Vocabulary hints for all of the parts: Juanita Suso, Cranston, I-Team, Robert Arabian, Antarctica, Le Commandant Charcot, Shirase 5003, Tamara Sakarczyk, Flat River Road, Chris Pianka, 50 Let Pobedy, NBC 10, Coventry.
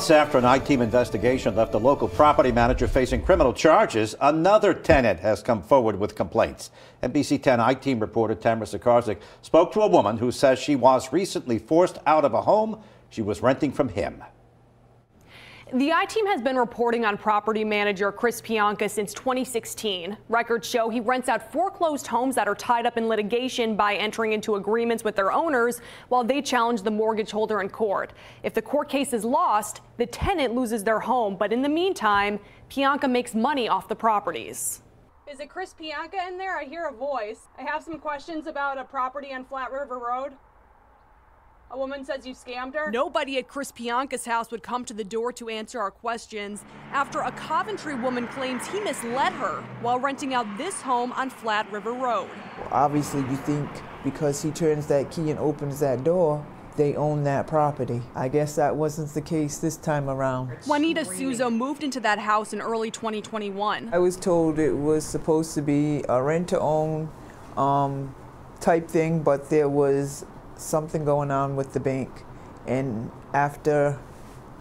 Months after an I-team investigation left a local property manager facing criminal charges, another tenant has come forward with complaints. NBC 10 I-team reporter Tamara Sakarczyk spoke to a woman who says she was recently forced out of a home she was renting from him. The I-team has been reporting on property manager Chris Pianka since 2016. Records show he rents out foreclosed homes that are tied up in litigation by entering into agreements with their owners while they challenge the mortgage holder in court. If the court case is lost, the tenant loses their home, but in the meantime, Pianka makes money off the properties. Is it Chris Pianka in there? I hear a voice. I have some questions about a property on Flat River Road. A woman says you scammed her? Nobody at Chris Pianka's house would come to the door to answer our questions after a Coventry woman claims he misled her while renting out this home on Flat River Road. Well, obviously you think because he turns that key and opens that door, they own that property. I guess that wasn't the case this time around. Juanita Suso moved into that house in early 2021. I was told it was supposed to be a rent-to-own type thing, but there was something going on with the bank, and after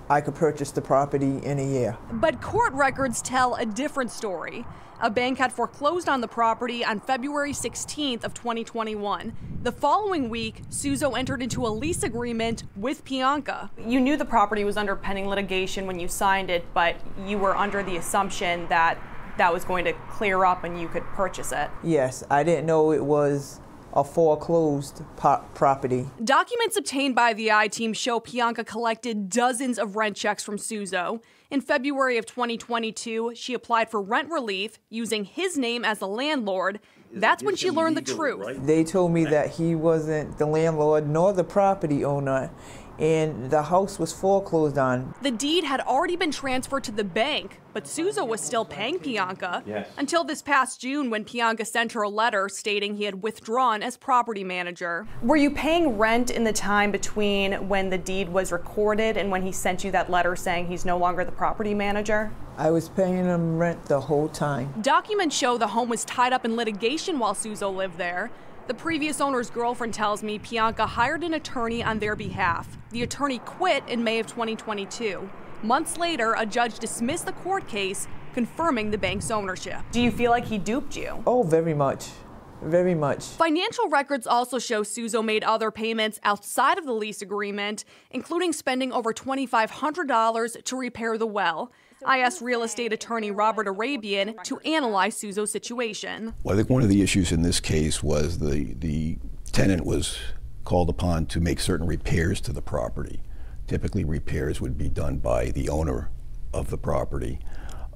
I could purchase the property in a year. But court records tell a different story. A bank had foreclosed on the property on February 16th of 2021. The following week, Suso entered into a lease agreement with Pianka. You knew the property was under pending litigation when you signed it, but you were under the assumption that that was going to clear up and you could purchase it. Yes, I didn't know it was a foreclosed property. Documents obtained by the I-team show Pianka collected dozens of rent checks from Suso. In February of 2022, she applied for rent relief using his name as the landlord. That's when she learned the truth. Right? They told me that he wasn't the landlord nor the property owner, and the house was foreclosed on. The deed had already been transferred to the bank, but Suso was still paying Pianka until this past June when Pianka sent her a letter stating he had withdrawn as property manager. Were you paying rent in the time between when the deed was recorded and when he sent you that letter saying he's no longer the property manager? I was paying him rent the whole time. Documents show the home was tied up in litigation while Suso lived there. The previous owner's girlfriend tells me Pianka hired an attorney on their behalf. The attorney quit in May of 2022. Months later, a judge dismissed the court case, confirming the bank's ownership. Do you feel like he duped you? Oh, very much. Very much. Financial records also show Suso made other payments outside of the lease agreement, including spending over $2,500 to repair the well. I asked real estate attorney Robert Arabian to analyze Suso's situation. Well, I think one of the issues in this case was the tenant was called upon to make certain repairs to the property. Typically, repairs would be done by the owner of the property,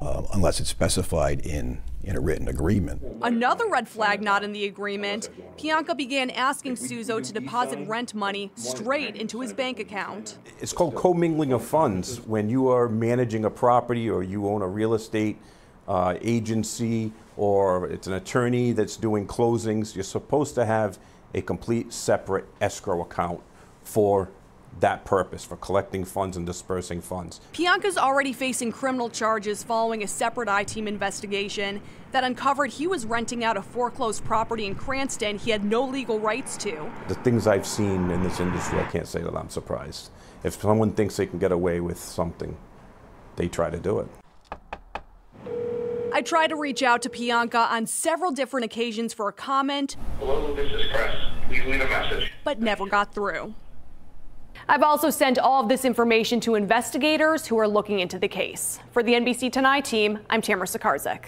unless it's specified in a written agreement. Another red flag not in the agreement, Pianka began asking Suso to deposit rent money straight into his bank account. It's called commingling of funds. When you are managing a property or you own a real estate agency or it's an attorney that's doing closings, you're supposed to have a complete separate escrow account for that purpose, for collecting funds and dispersing funds. Pianka's already facing criminal charges following a separate I-team investigation that uncovered he was renting out a foreclosed property in Cranston he had no legal rights to. The things I've seen in this industry, I can't say that I'm surprised. If someone thinks they can get away with something, they try to do it. I tried to reach out to Pianka on several different occasions for a comment. Hello, this is Chris. Please leave a message. But never got through. I've also sent all of this information to investigators who are looking into the case. For the NBC 10 I-team, I'm Tamara Sakarczyk.